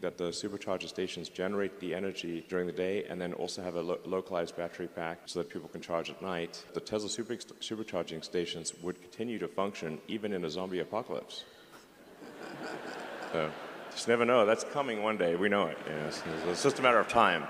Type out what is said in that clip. that the supercharger stations generate the energy during the day and then also have a localized battery pack so that people can charge at night. The Tesla supercharging stations would continue to function even in a zombie apocalypse. So, just never know. That's coming one day. We know it. You know, it's just a matter of time.